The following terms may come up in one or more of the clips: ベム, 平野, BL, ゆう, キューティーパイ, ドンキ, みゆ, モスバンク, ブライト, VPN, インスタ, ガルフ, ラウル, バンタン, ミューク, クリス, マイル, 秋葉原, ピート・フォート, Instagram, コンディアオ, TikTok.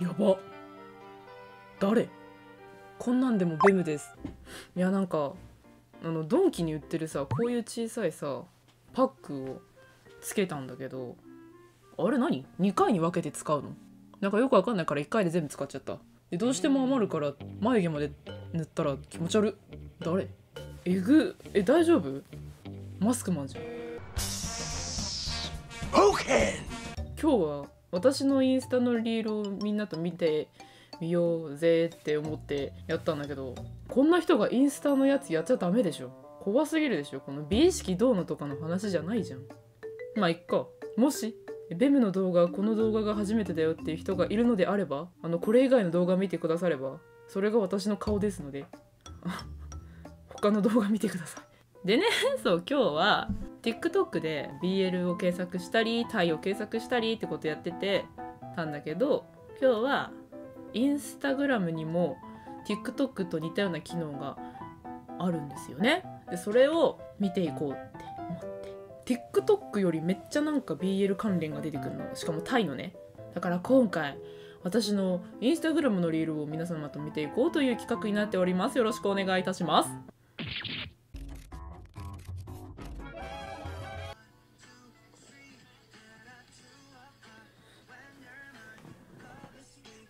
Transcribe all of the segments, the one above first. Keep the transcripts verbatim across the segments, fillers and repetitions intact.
やば。誰こんなんでもベムです。いやなんかあのドンキに売ってるさ、こういう小さいさパックをつけたんだけど、あれ何にかいに分けて使うのなんかよくわかんないからいっかいで全部使っちゃった。でどうしても余るから眉毛まで塗ったら気持ち悪い。誰えぐ。え、大丈夫？マスクマンじゃん。今日は私のインスタのリールをみんなと見てみようぜって思ってやったんだけど、こんな人がインスタのやつやっちゃダメでしょ。怖すぎるでしょ。この美意識どうのとかの話じゃないじゃん。まあいっか。もしベムの動画、この動画が初めてだよっていう人がいるのであれば、あのこれ以外の動画見てくだされば、それが私の顔ですので他の動画見てください。でね、そう今日は TikTok で ビーエル を検索したりタイを検索したりってことやっててたんだけど、今日は Instagram にも TikTok と似たような機能があるんですよね。でそれを見ていこうって思って、 TikTok よりめっちゃなんか ビーエル 関連が出てくるの。しかもタイのね。だから今回私の Instagram のリールを皆様と見ていこうという企画になっております。よろしくお願いいたします。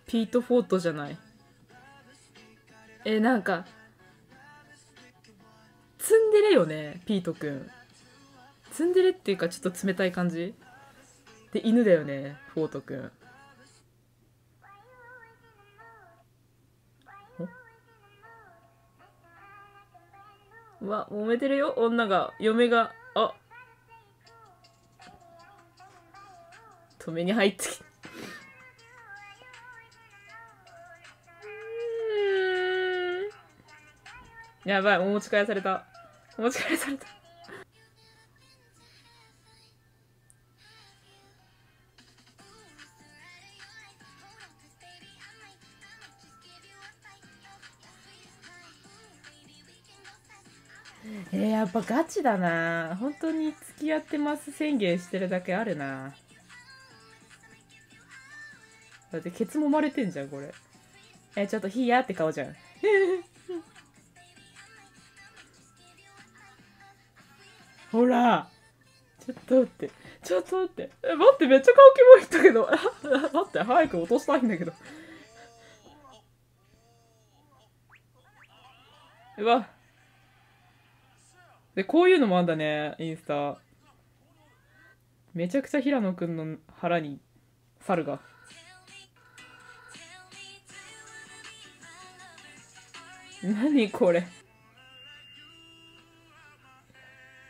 ピート・フォートじゃない。え、なんかツンデレよね、ピートくん。ツンデレっていうかちょっと冷たい感じで犬だよね、フォートくん。うわ、揉めてるよ、女が、嫁が。あ、止めに入ってきてやばい、お持ち帰された。お持ち帰された。えー、やっぱガチだな。本当に付き合ってます宣言してるだけあるな。だってケツもまれてんじゃんこれ。えー、ちょっとヒヤって顔じゃん。ほら、ちょっと待って、ちょっと待って、え、待って、めっちゃ顔キモいんだけど、待って、早く落としたいんだけど。うわ。で、こういうのもあんだね、インスタ。めちゃくちゃ平野くんの腹に猿が。何これ。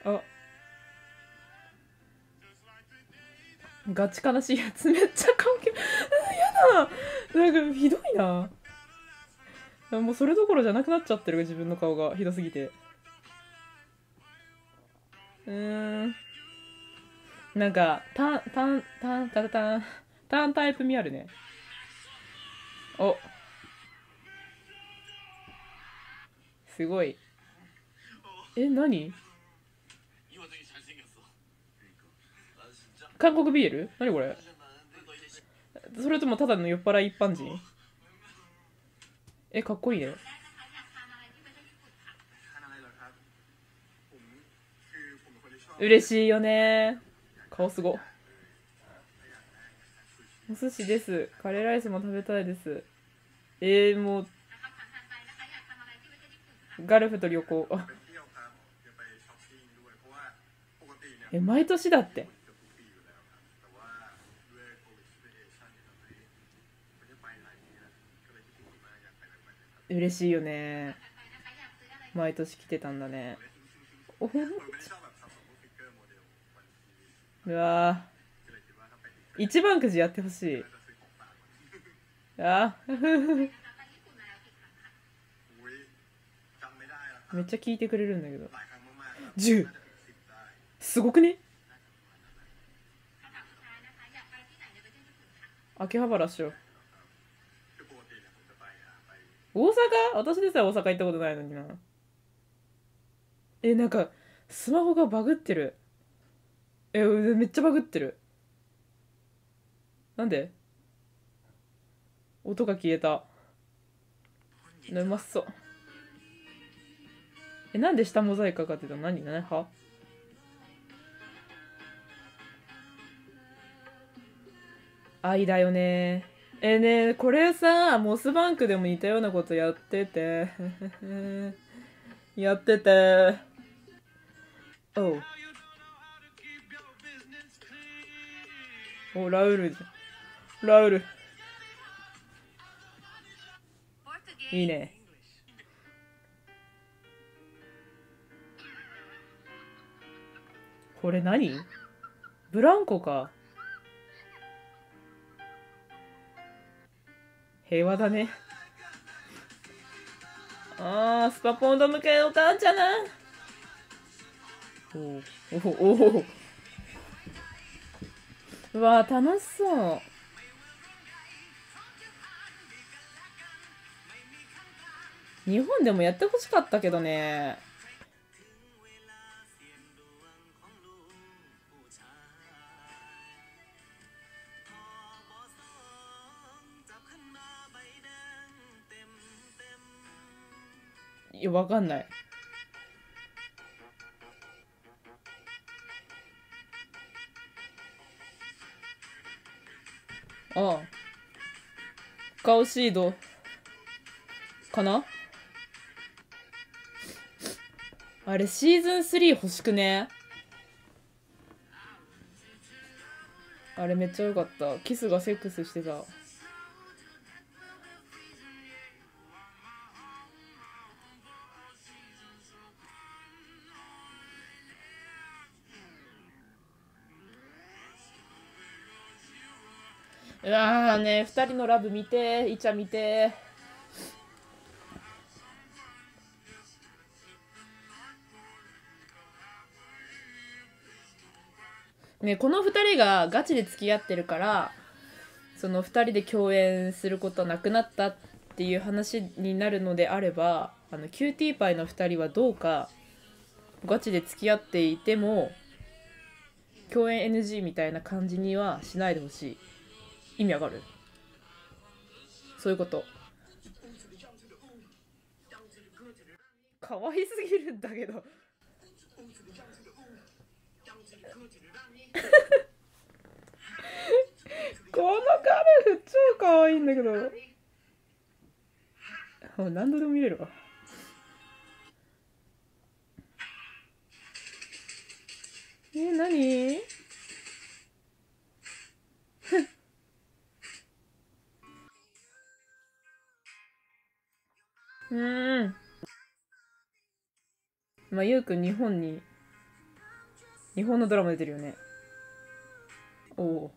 あ。ガチ悲しいやつ。めっちゃ顔き、やだ、なんかひどいな。もうそれどころじゃなくなっちゃってる自分の顔がひどすぎて。うーん、なんかタンタンタンタンタンタンタイプ味あるね。お、すごい。え、何韓国 ビーエル？ 何これ？それともただの酔っ払い一般人？え、かっこいいね。嬉しいよね。顔すご。お寿司です。カレーライスも食べたいです。えー、もう。ガルフと旅行。あ。え、毎年だって。嬉しいよね。毎年来てたんだね。おうわー、一番くじやってほしい。あめっちゃ聞いてくれるんだけど。じゅうすごくね。秋葉原っしょ。大阪？私でさえ大阪行ったことないのにな。え、なんかスマホがバグってる。え、めっちゃバグってる。なんで？音が消えた。うまそう。え、なんで下モザイクかかってたの？何？何派？愛だよね。えー、ねー、これさ、モスバンクでも似たようなことやってて。やってて。おう。お、ラウルじゃん。ラウル。いいね。これ何？ブランコか。平和だね。ああ、スパポンド向けのお母ちゃんな。おおおお。うわー、楽しそう。日本でもやってほしかったけどね。いや、わかんない。ああ、顔シードかな。あれシーズンスリー欲しくね。あれめっちゃ良かった。キスがセックスしてた。うわーね、ふたりのラブ見て、イチャ見て。ね、このふたりがガチで付き合ってるから、そのふたりで共演することなくなったっていう話になるのであれば、あのキューティーパイのふたりはどうかガチで付き合っていても共演 エヌジー みたいな感じにはしないでほしい。意味わかる？そういうこと。可愛すぎるんだけど。この彼超可愛いんだけど。もう何度でも見れるわ。え、何？うん、まあゆうくん日本に日本のドラマ出てるよね。おお、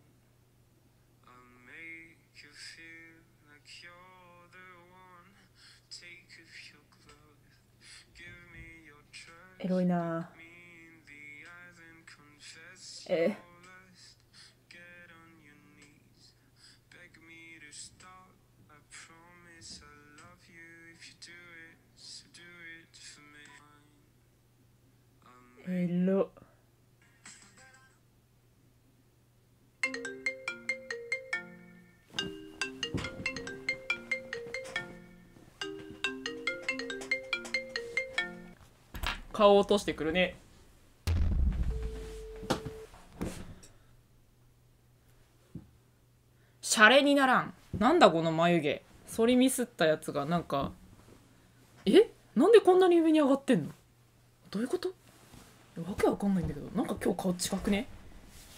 エロいな。ええ、エロ。顔を落としてくるね。シャレにならん。なんだこの眉毛。剃りミスったやつがなんか、え、なんでこんなに上に上がってんの？どういうこと？わけわかんないんだけど、なんか今日顔近くね。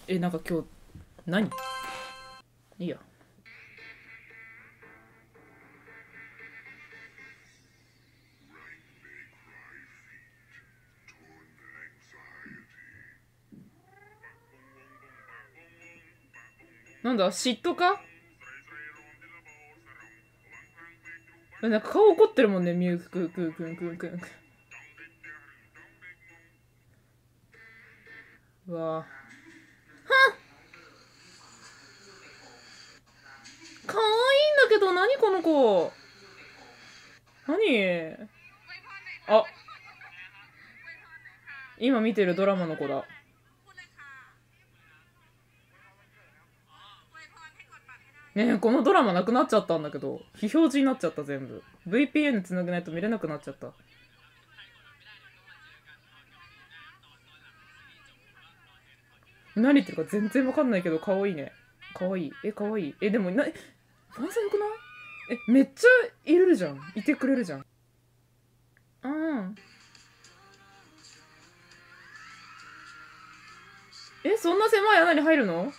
え、なんか今日何？いいや。なんだ、嫉妬か？なんか顔怒ってるもんね、ミューククククククク。うわぁ、はっ、かわいいんだけど、何この子。何、あ、今見てるドラマの子だ。ねえ、このドラマなくなっちゃったんだけど、非表示になっちゃった全部。ブイピーエヌ つなぐないと見れなくなっちゃった。何言ってるか全然わかんないけど、かわいいね。かわいい。え、かわいい。え、でも、な、え、男性よくない？え、めっちゃいるじゃん。いてくれるじゃん。うん。え、そんな狭い穴に入るの？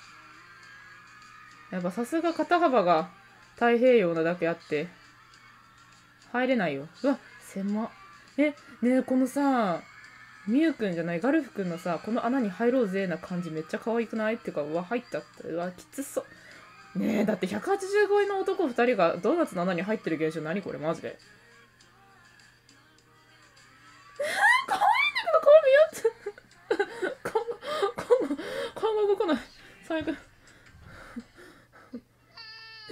やっぱさすが肩幅が太平洋なだけあって、入れないよ。うわ、狭。え、ねえ、このさ、みゆくんじゃない、ガルフくんのさ、この穴に入ろうぜな感じめっちゃ可愛くない？っていうか、うわ、入ったって、うわ、きつそう。ねえ、だってひゃくはちじゅうごえんの男ふたりがドーナツの穴に入ってる現象何これマジで。可愛いんだけど、顔見よって。顔が、顔が動かない。最悪。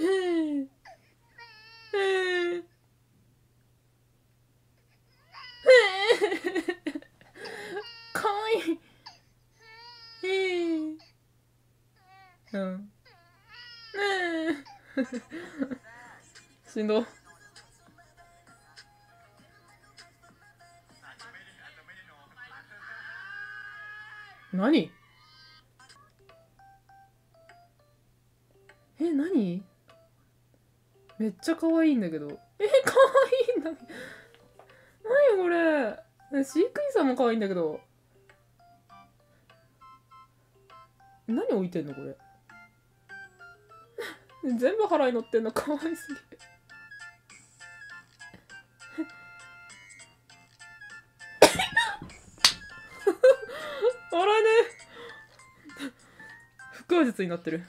えー、えー、えー、かわいい、えー、うん、えー、しんど。何？え、何？めっちゃ可愛いんだけど。え、可愛いんだけど。何これ。飼育員さんも可愛いんだけど。何置いてんのこれ。全部腹に乗ってんの可愛すぎる。笑えねえ。腹話術になってる。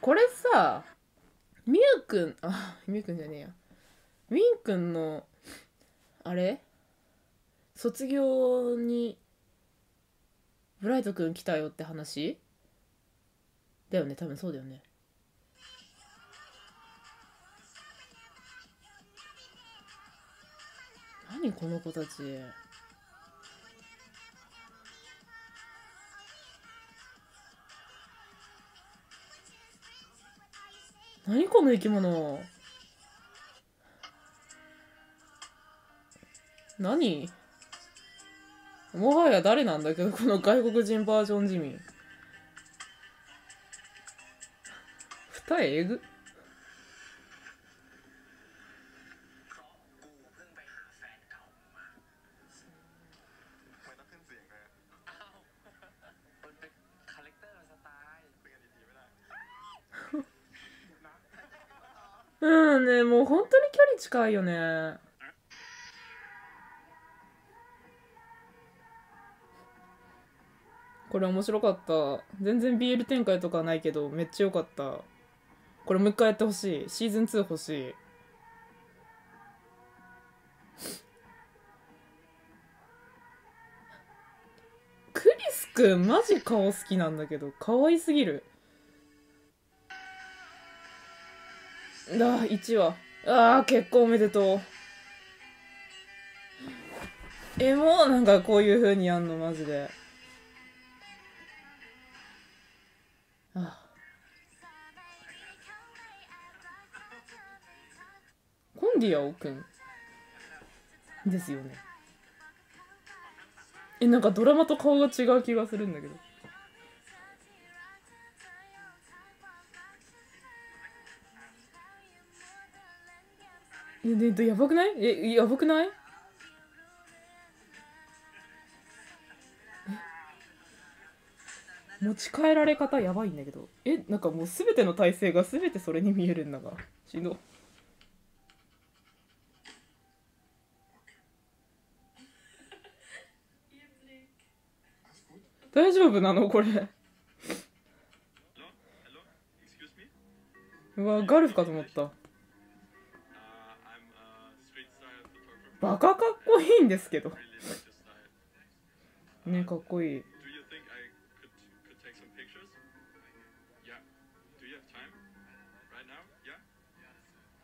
これさ、みゆくん、あ、みゆくんじゃねえや。みゆくんの、あれ卒業に、ブライトくん来たよって話だよね、多分そうだよね。何この子たち。何この生き物。何、もはや誰なんだけど、この外国人バージョンジミー。二重えぐ。うんね、もう本当に距離近いよね。これ面白かった。全然 ビーエル 展開とかないけどめっちゃ良かった。これもう一回やってほしい。シーズンツー欲しい。クリスくんマジ顔好きなんだけど、可愛すぎる。だあ、いちわ。ああ、結婚おめでとう。え、もうなんかこういう風にやんのマジで。ああ、コンディアオくんですよね。え、なんかドラマと顔が違う気がするんだけど。え、やばくない？え、やばくない？え、持ち帰られ方やばいんだけど。え、なんかもうすべての体勢がすべてそれに見えるんだが、しんど。大丈夫なのこれ。うわ、ガルフかと思った。バカかっこいいんですけどね、かっこいい。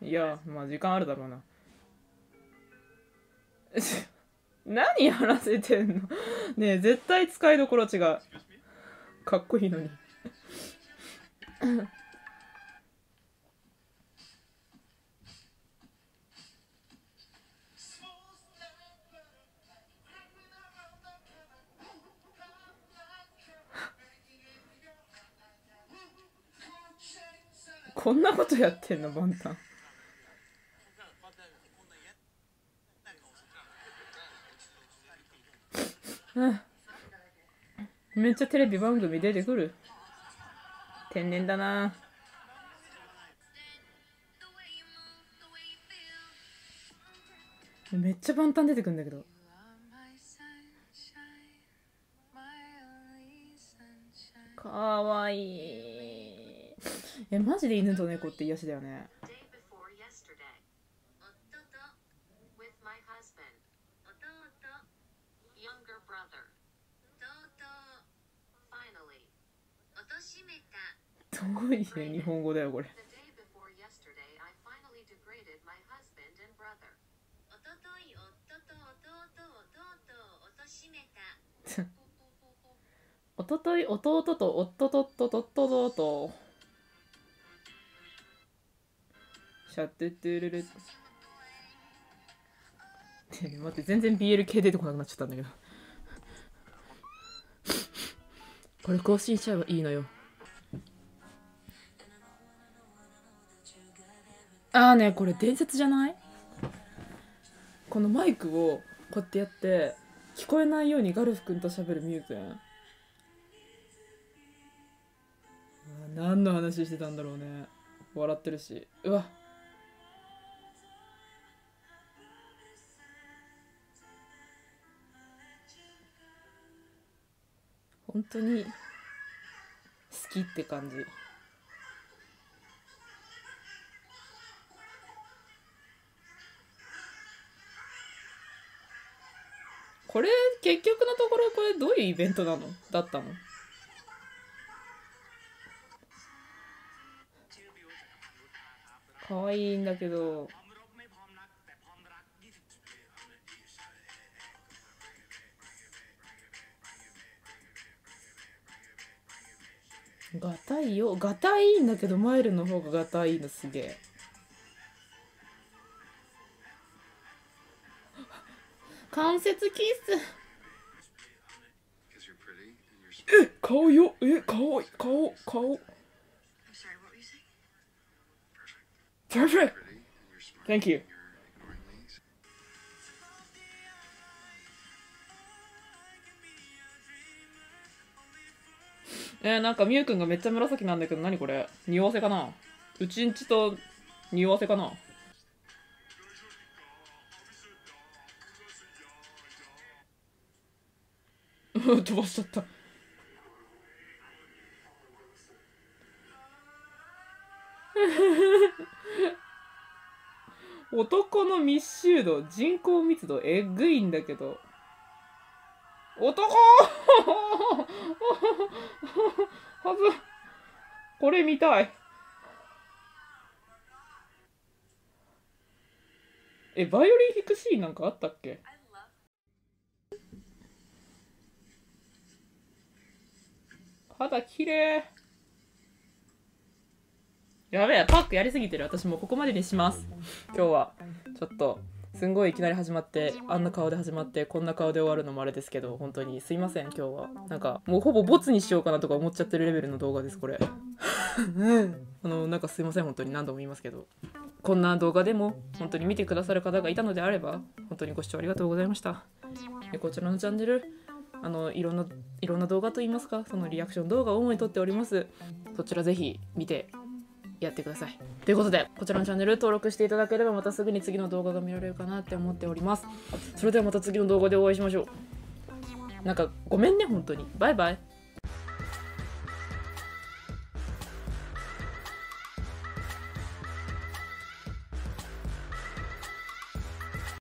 いや、まあ時間あるだろうな。何やらせてんのねえ、絶対使いどころ違う。かっこいいのに。こんなことやってんの、バンタン。めっちゃテレビ番組出てくる。天然だな。めっちゃバンタン出てくるんだけど。かわいい。え、マジで犬と猫って癒しだよね。どういう日本語だよこれ。おととい弟と夫と夫と夫とシャットゥトゥルルって、ね、待って、全然 ビーエル 系出てこなくなっちゃったんだけどこれ更新しちゃえばいいのよ。ああね、これ伝説じゃない？このマイクをこうやってやって聞こえないようにガルフ君と喋るミュウ君。何の話してたんだろうね。笑ってるし、うわっ本当に好きって感じ。これ結局のところこれどういうイベントなのだったの？可愛いんだけど。ガタイよ、ガタイいいんだけど、マイルの方がガタイいいの、すげえ。関節キス。え、顔よ、え、顔、顔、顔。Perfect. Thank you. えー、なんかみゆくんがめっちゃ紫なんだけど、何これ、匂わせかな、うちんちと匂わせかな。飛ばしちゃった。男の密集度、人口密度えぐいんだけど。男はず、これ見たい。え、バイオリン弾くシーンなんかあったっけ？肌きれい。やべえ、パックやりすぎてる。私もうここまでにします。今日はちょっとすんごいいきなり始まって、あんな顔で始まってこんな顔で終わるのもあれですけど、本当にすいません。今日はなんかもうほぼボツにしようかなとか思っちゃってるレベルの動画ですこれ。あのなんかすいません、本当に何度も言いますけど、こんな動画でも本当に見てくださる方がいたのであれば本当にご視聴ありがとうございました。でこちらのチャンネル、あのいろんないろんな動画といいますか、そのリアクション動画を主に撮っております。そちらぜひ見てやってください。ということで、こちらのチャンネル登録していただければ、またすぐに次の動画が見られるかなって思っております。それではまた次の動画でお会いしましょう。なんかごめんね、本当に。バイバイ。